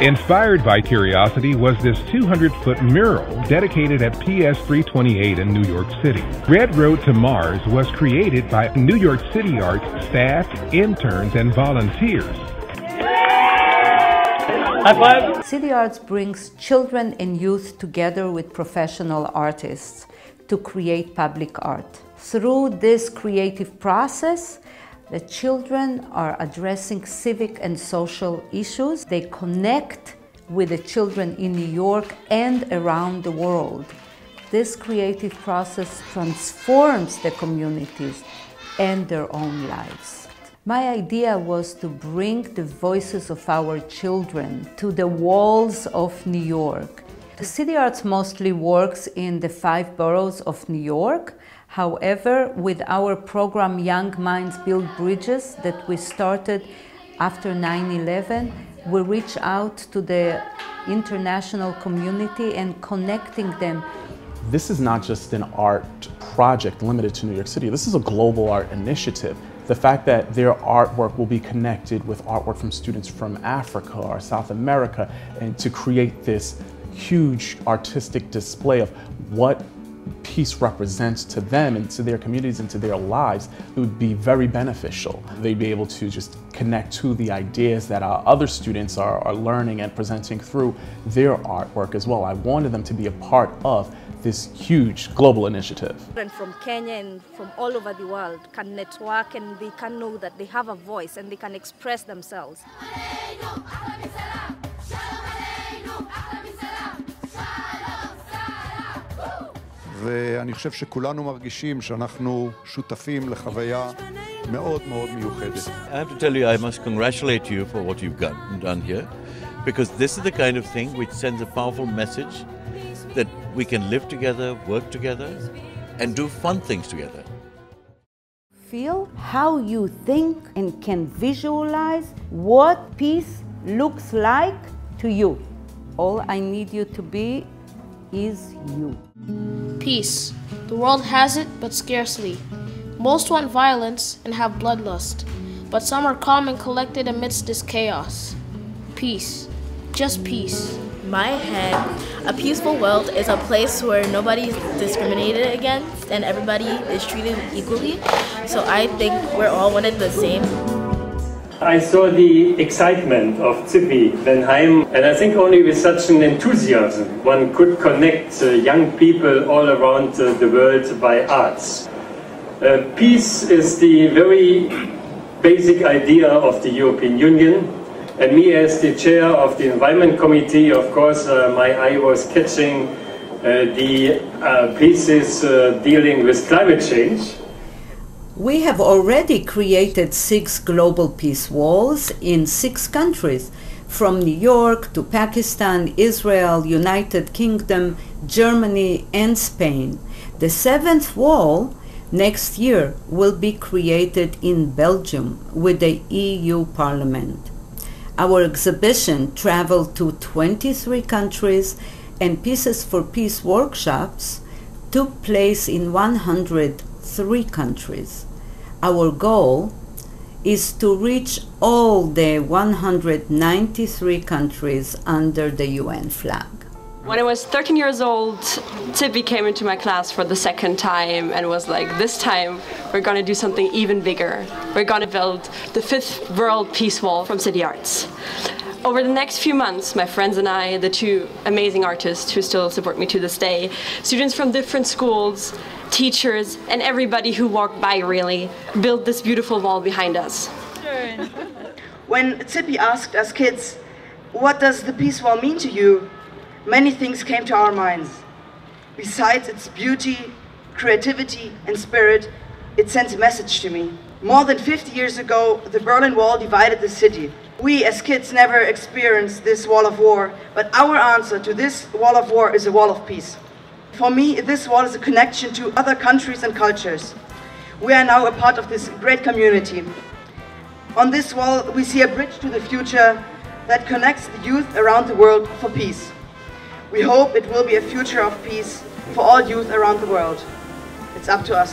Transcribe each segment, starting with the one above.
Inspired by curiosity was this 200-foot mural dedicated at PS 328 in New York City. Red Road to Mars was created by New York City Arts staff, interns, and volunteers. City Arts brings children and youth together with professional artists to create public art. Through this creative process, the children are addressing civic and social issues. They connect with the children in New York and around the world. This creative process transforms the communities and their own lives. My idea was to bring the voices of our children to the walls of New York. The City Arts mostly works in the 5 boroughs of New York. However, with our program Young Minds Build Bridges that we started after 9/11, we reach out to the international community and connecting them. This is not just an art project limited to New York City. This is a global art initiative. The fact that their artwork will be connected with artwork from students from Africa or South America, and to create this huge artistic display of what peace represents to them and to their communities and to their lives, it would be very beneficial. They'd be able to just connect to the ideas that our other students are learning and presenting through their artwork as well. I wanted them to be a part of this huge global initiative. And from Kenya and from all over the world can network, and they can know that they have a voice and they can express themselves. ואני חושב שכולנו מרגישים שאנחנו שותפים לחוויה מאוד מאוד מיוחדת. I have to tell you, I must congratulate you for what you've done here, because this is the kind of thing which sends a powerful message that we can live together, work together, and do fun things together. Feel how you think and can visualize what peace looks like to you. All I need you to be is you. Peace. The world has it, but scarcely. Most want violence and have bloodlust, but some are calm and collected amidst this chaos. Peace. Just peace. In my head, a peaceful world is a place where nobody's discriminated against and everybody is treated equally. So I think we're all one and the same. I saw the excitement of Zippi Weheim, and I think only with such an enthusiasm one could connect young people all around the world by arts. Peace is the very basic idea of the European Union, and me as the chair of the Environment Committee, of course, my eye was catching the pieces dealing with climate change. We have already created 6 global peace walls in 6 countries, from New York to Pakistan, Israel, United Kingdom, Germany, and Spain. The 7th wall next year will be created in Belgium with the EU Parliament. Our exhibition traveled to 23 countries, and Pieces for Peace workshops took place in 103 countries. Our goal is to reach all the 193 countries under the UN flag. When I was 13 years old, Tibby came into my class for the 2nd time and was like, this time we're going to do something even bigger. We're going to build the 5th World Peace Wall from City Arts. Over the next few months, my friends and I, the 2 amazing artists who still support me to this day, students from different schools, teachers, and everybody who walked by really, built this beautiful wall behind us. When Zippi asked us kids, what does the peace wall mean to you? Many things came to our minds. Besides its beauty, creativity, and spirit, it sends a message to me. More than 50 years ago, the Berlin Wall divided the city. We as kids never experienced this wall of war, but our answer to this wall of war is a wall of peace. For me, this wall is a connection to other countries and cultures. We are now a part of this great community. On this wall, we see a bridge to the future that connects the youth around the world for peace. We hope it will be a future of peace for all youth around the world. It's up to us.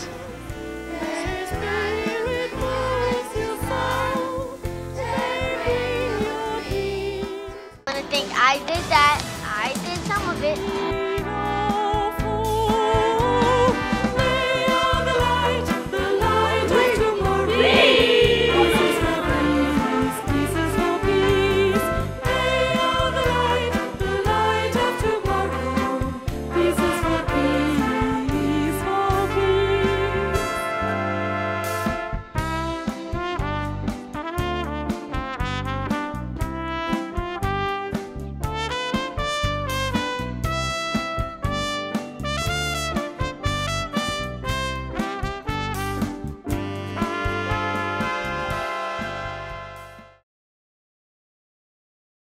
that